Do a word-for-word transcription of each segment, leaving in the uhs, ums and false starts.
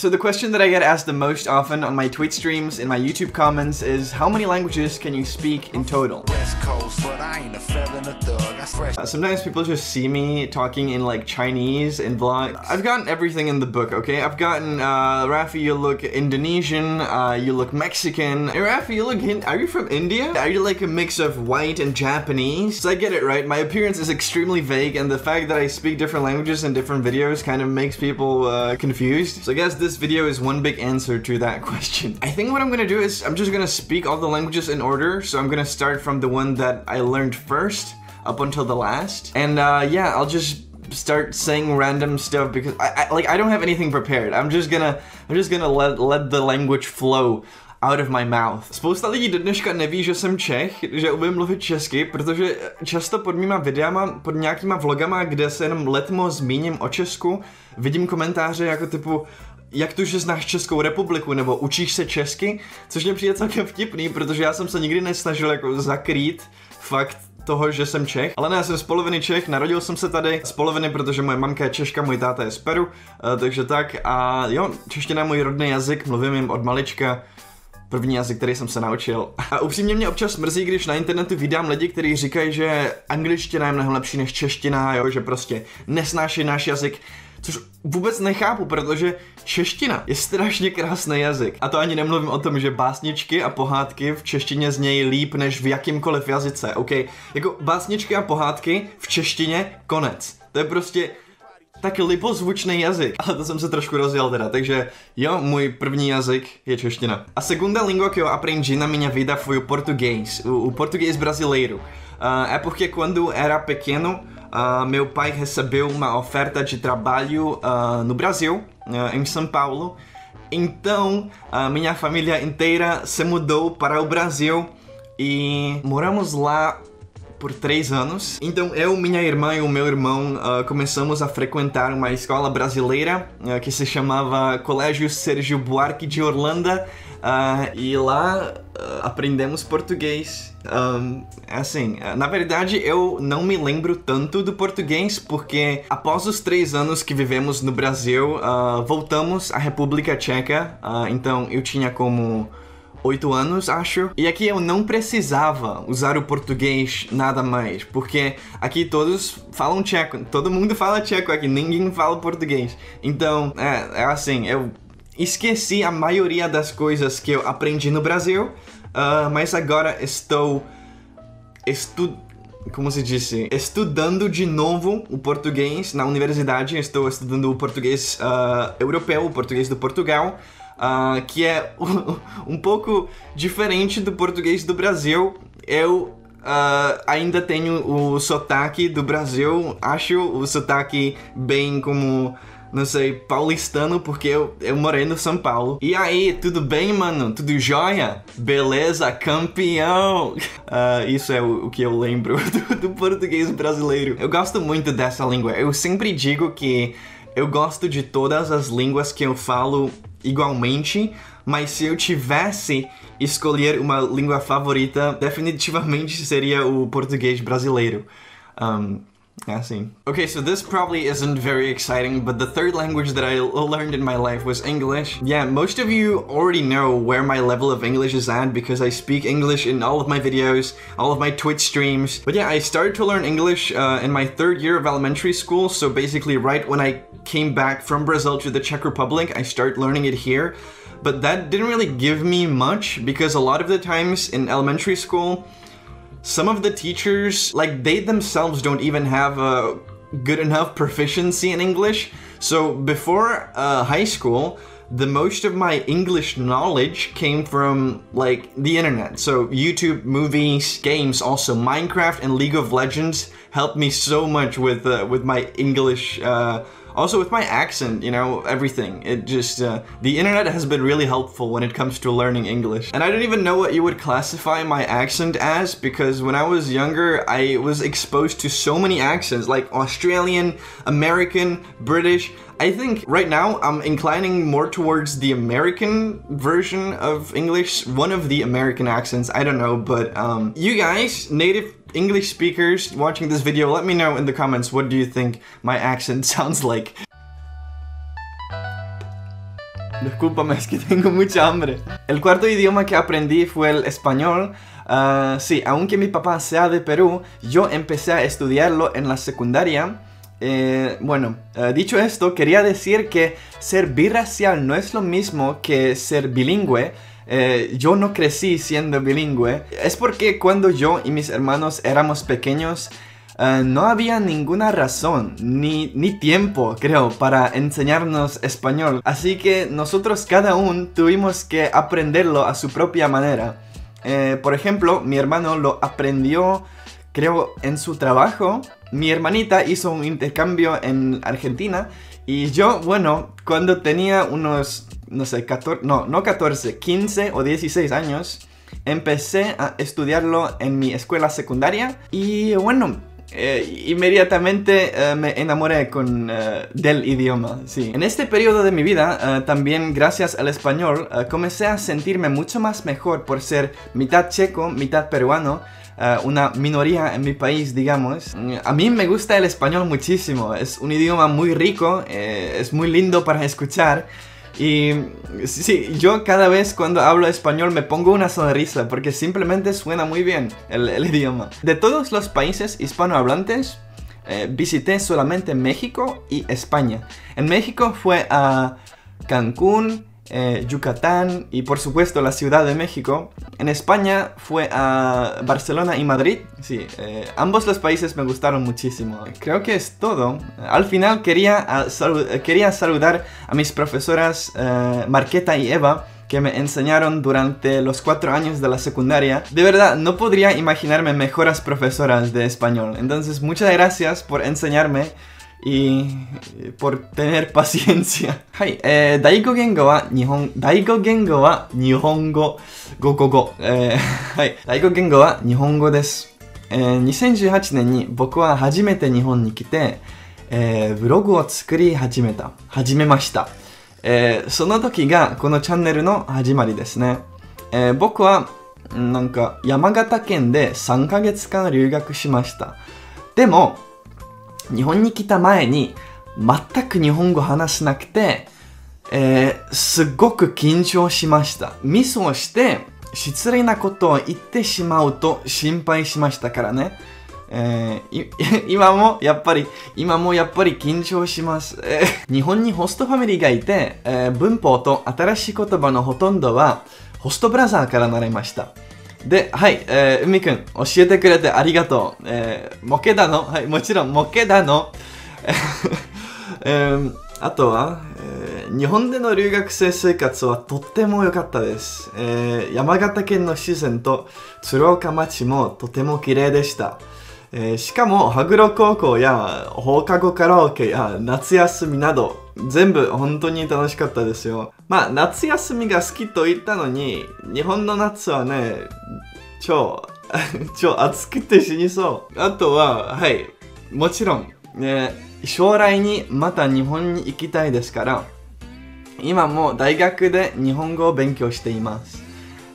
So the question that I get asked the most often on my Twitch streams, in my YouTube comments, is how many languages can you speak in total? Uh, sometimes people just see me talking in like Chinese and vlogs. I've gotten everything in the book, okay? I've gotten, uh, Rafi, you look Indonesian, uh, you look Mexican. Hey, Rafi, you look, Hin- are you from India? Are you like a mix of white and Japanese? So I get it, right? My appearance is extremely vague, and the fact that I speak different languages in different videos kind of makes people uh, confused. So I guess this This video is one big answer to that question. I think what I'm gonna do is I'm just gonna speak all the languages in order. So I'm gonna start from the one that I learned first up until the last. And uh, yeah, I'll just start saying random stuff because I, I like I don't have anything prepared. I'm just gonna I'm just gonna let let the language flow out of my mouth. Spousta lidí do dneška neví, že jsem Čech, že umím mluvit česky, protože často pod mýma videama, pod nějakýma vlogama, kde se jenom letmo zmíním o Česku, vidím komentáře jako typu jak to, že znáš Českou republiku, nebo učíš se česky, což mě přijde celkem vtipný, protože já jsem se nikdy nesnažil jako zakrýt fakt toho, že jsem Čech. Ale ne, jsem z poloviny Čech, narodil jsem se tady, z poloviny, protože moje mamka je Češka, můj táta je z Peru, takže tak a jo, čeština je můj rodný jazyk, mluvím jim od malička. První jazyk, který jsem se naučil. A upřímně mě občas mrzí, když na internetu vydám lidi, kteří říkají, že angličtina je mnohem lepší než čeština, jo, že prostě nesnáší náš jazyk. Což vůbec nechápu, protože čeština je strašně krásný jazyk. A to ani nemluvím o tom, že básničky a pohádky v češtině znějí líp než v jakýmkoliv jazyce, ok? Jako básničky a pohádky v češtině konec. To je prostě tak libozvučný jazyk. Ale to jsem se trošku rozjel teda, takže jo, můj první jazyk je čeština. A segunda língua que eu aprendi na minha vida foi o português, o, o português brasileiro. Uh, é porque quando era pequeno, uh, meu pai recebeu uma oferta de trabalho uh, no Brasil, uh, em São Paulo. Então, a minha família inteira se mudou para o Brasil e moramos lá por três anos. Então eu, minha irmã e o meu irmão uh, começamos a frequentar uma escola brasileira uh, que se chamava Colégio Sérgio Buarque de Holanda uh, e lá uh, aprendemos português. Um, assim, uh, na verdade eu não me lembro tanto do português porque após os três anos que vivemos no Brasil uh, voltamos à República Tcheca, uh, então eu tinha como oito anos, acho. E aqui eu não precisava usar o português nada mais, porque aqui todos falam tcheco, todo mundo fala tcheco aqui, ninguém fala português. Então, é, é assim, eu esqueci a maioria das coisas que eu aprendi no Brasil, uh, mas agora estou estu... como se disse? Estudando de novo o português na universidade, estou estudando o português uh, europeu, o português do Portugal, Uh, que é um pouco diferente do português do Brasil. Eu uh, ainda tenho o sotaque do Brasil, acho o sotaque bem como, não sei, paulistano, porque eu, eu morei no São Paulo. E aí, tudo bem, mano? Tudo jóia? Beleza, campeão! Uh, isso é o, o que eu lembro do, do português brasileiro. Eu gosto muito dessa língua. Eu sempre digo que eu gosto de todas as línguas que eu falo igualmente, mas se eu tivesse escolher uma língua favorita, definitivamente seria o português brasileiro. Um, é assim. Okay, so this probably isn't very exciting, but the third language that I learned in my life was English. Yeah, most of you already know where my level of English is at because I speak English in all of my videos, all of my Twitch streams. But yeah, I started to learn English uh, in my third year of elementary school, so basically right when I came back from Brazil to the Czech Republic, I started learning it here. But that didn't really give me much because a lot of the times in elementary school, some of the teachers, like they themselves don't even have a good enough proficiency in English. So before uh, high school, the most of my English knowledge came from like the internet. So YouTube, movies, games, also Minecraft and League of Legends helped me so much with uh, with my English uh, also with my accent, you know, everything. It just, uh, the internet has been really helpful when it comes to learning English. And I don't even know what you would classify my accent as, because when I was younger, I was exposed to so many accents, like Australian, American, British. I think right now I'm inclining more towards the American version of English, one of the American accents, I don't know, but um, you guys, native English speakers watching this video, let me know in the comments what do you think my accent sounds like. Discúlpame, es que tengo mucha hambre. El cuarto idioma que aprendí fue el español. Uh, sí, aunque mi papá sea de Perú, yo empecé a estudiarlo en la secundaria. Eh, bueno, eh, dicho esto, quería decir que ser birracial no es lo mismo que ser bilingüe. Eh, yo no crecí siendo bilingüe. Es porque cuando yo y mis hermanos éramos pequeños, eh, no había ninguna razón, ni, ni tiempo, creo, para enseñarnos español. Así que nosotros cada uno tuvimos que aprenderlo a su propia manera. Eh, por ejemplo, mi hermano lo aprendió, creo, en su trabajo. Mi hermanita hizo un intercambio en Argentina. Y yo, bueno, cuando tenía unos, no sé, catorce, no, no catorce, quince o dieciséis años, empecé a estudiarlo en mi escuela secundaria. Y bueno, eh, inmediatamente eh, me enamoré con, eh, del idioma, sí. En este periodo de mi vida, eh, también gracias al español, eh, comencé a sentirme mucho más mejor por ser mitad checo, mitad peruano. Una minoría en mi país, digamos. A mí me gusta el español muchísimo. Es un idioma muy rico, eh, es muy lindo para escuchar. Y sí, yo cada vez cuando hablo español me pongo una sonrisa porque simplemente suena muy bien el, el idioma. De todos los países hispanohablantes, eh, visité solamente México y España. En México fue a Cancún, Eh, Yucatán y por supuesto la Ciudad de México. En España fue a Barcelona y Madrid. Sí, eh, ambos los países me gustaron muchísimo. Creo que es todo. Al final quería, a, salu quería saludar a mis profesoras eh, Marqueta y Eva, que me enseñaron durante los cuatro años de la secundaria. De verdad, no podría imaginarme mejores profesoras de español. Entonces, muchas gracias por enseñarme y por tener paciencia. Hi, eh, Daigo Gengo wa Nihon... Daigo Gengo wa Nihongo... Go go go. Eh, hi. Daigo Gengo wa Nihongo desu. Eh, dos mil dieciocho nen ni boku wa hajimete Nihon ni kite, eh, blogu wo tsukuri hajimeta. Hajimemashita. Eh, sono toki ga kono channel no hajimari desu ne. Eh, boku wa nanka Yamagata ken de sa n kagetsukan ryugaku shimashita. Demo 日本に来た前に全く日本語話しなくて、えー、すごく緊張しました。ミスをして失礼なことを言ってしまうと心配しましたからね。えー、今もやっぱり今もやっぱり緊張します。日本にホストファミリーがいて、えー、文法と新しい言葉のほとんどはホストブラザーから習いました。 で、はい、えー、海くん、教えてくれてありがとう。えー、モケだの、はい、もちろん、モケだの。えー、あとは、えー、日本での留学生生活はとっても良かったです。えー、山形県の自然と鶴岡町もとても綺麗でした。えー、しかも、羽黒高校や放課後カラオケや夏休みなど、 全部本当に楽しかったですよ。まあ夏休みが好きと言ったのに、日本の夏はね、超超暑くて死にそう。あとははい、もちろん、ね、将来にまた日本に行きたいですから、今も大学で日本語を勉強しています。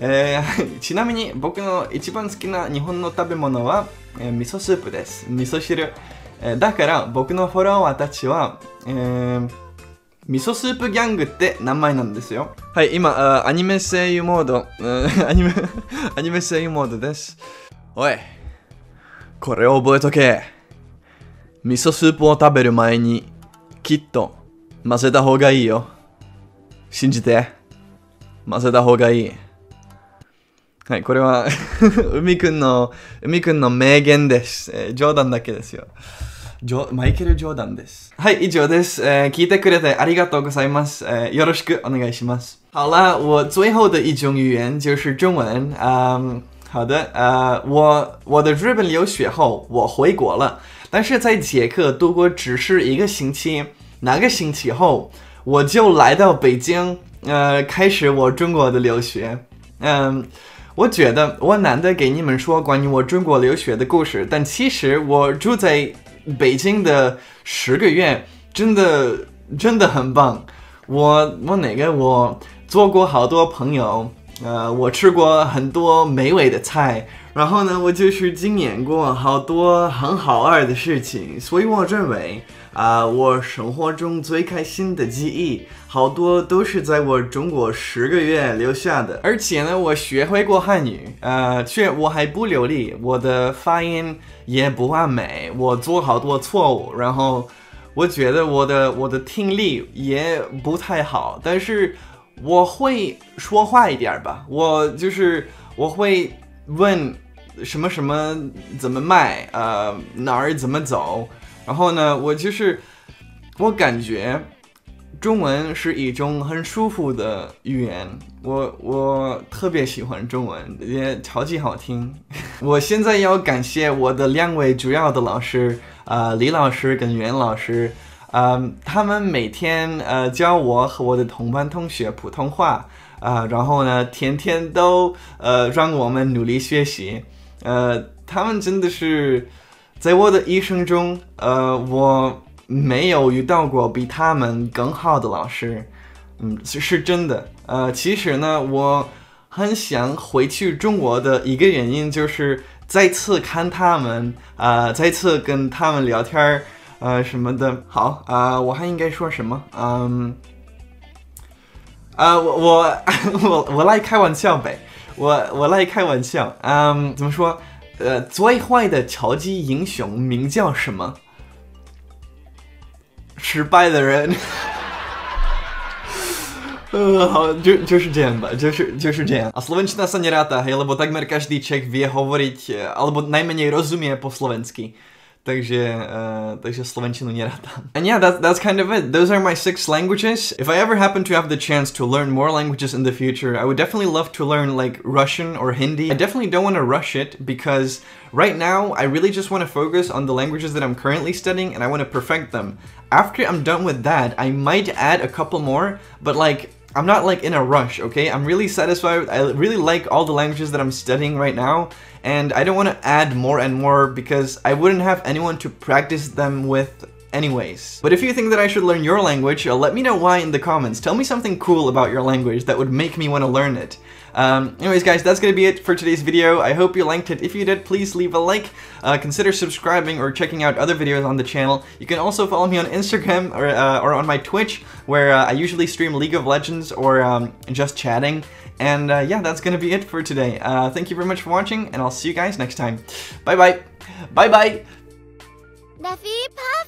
えー、ちなみに僕の一番好きな日本の食べ物は、えー、味噌スープです。味噌汁。えー、だから僕のフォロワーたちは、えー 味噌スープギャングって名前なんですよ。はい、今アニメ声優モード、アニメアニメ声優モードです。おい、これを覚えとけ。味噌スープを食べる前にきっと混ぜた方がいいよ。信じて、混ぜた方がいい。はい、これは海くんの海くんの名言です。えー、冗談だけですよ。 マイケル・ジョーダンです。はい、以上です。えー、聞いてくれてありがとうございます。えー、よろしくお願いします。好了，我最后的一种语言就是中文。嗯，好的。呃，我我的日本留学后，我回国了，但是在捷克度过只是一个星期。那个星期后，我就来到北京，呃，开始我中国的留学。嗯。 我觉得我难得给你们说关于我中国留学的故事，但其实我住在北京的十个月真的真的很棒。我我哪个我做过好多朋友，呃，我吃过很多美味的菜，然后呢，我就是经验过好多很好玩的事情，所以我认为啊、呃，我生活中最开心的记忆，好多都是在我中国十个月留下的。而且呢，我学会过汉语，呃，却我还不流利，我的发音也不完美，我做好多错误，然后我觉得我的我的听力也不太好，但是我会说话一点吧，我就是我会。 问什么什么怎么卖？呃，哪儿怎么走？然后呢，我就是我感觉中文是一种很舒服的语言，我我特别喜欢中文，也超级好听。我现在要感谢我的两位主要的老师，呃，李老师跟袁老师，呃，他们每天呃教我和我的同班同学普通话。 啊、呃，然后呢，天天都呃让我们努力学习，呃，他们真的是在我的一生中，呃，我没有遇到过比他们更好的老师，嗯，是是真的。呃，其实呢，我很想回去中国的一个原因就是再次看他们，啊、呃，再次跟他们聊天呃什么的。好啊、呃，我还应该说什么？嗯。 啊、呃，我我我我来开玩笑呗，我我来开玩笑，嗯，怎么说？呃，最坏的超级英雄名叫什么？失败的人。呃，好，就就是这样吧，就是就是这样。А словенщина са не рада, лебо такмер каждый чек ве говорить, лебо наименее разумее по-словенски. Takže, uh, takže slovenčinu nerada. And yeah, that's, that's kind of it. Those are my six languages. If I ever happen to have the chance to learn more languages in the future, I would definitely love to learn like Russian or Hindi. I definitely don't want to rush it because right now I really just want to focus on the languages that I'm currently studying and I want to perfect them. After I'm done with that, I might add a couple more, but like I'm not like in a rush, okay? I'm really satisfied. I really like all the languages that I'm studying right now, and I don't want to add more and more because I wouldn't have anyone to practice them with anyways. But if you think that I should learn your language, let me know why in the comments. Tell me something cool about your language that would make me want to learn it. Um, anyways guys, that's gonna be it for today's video. I hope you liked it. If you did, please leave a like, uh, consider subscribing or checking out other videos on the channel. You can also follow me on Instagram or, uh, or on my Twitch, where uh, I usually stream League of Legends or um, just chatting. And uh, yeah, that's gonna be it for today. Uh, thank you very much for watching, and I'll see you guys next time. Bye bye! Bye bye! Rafi,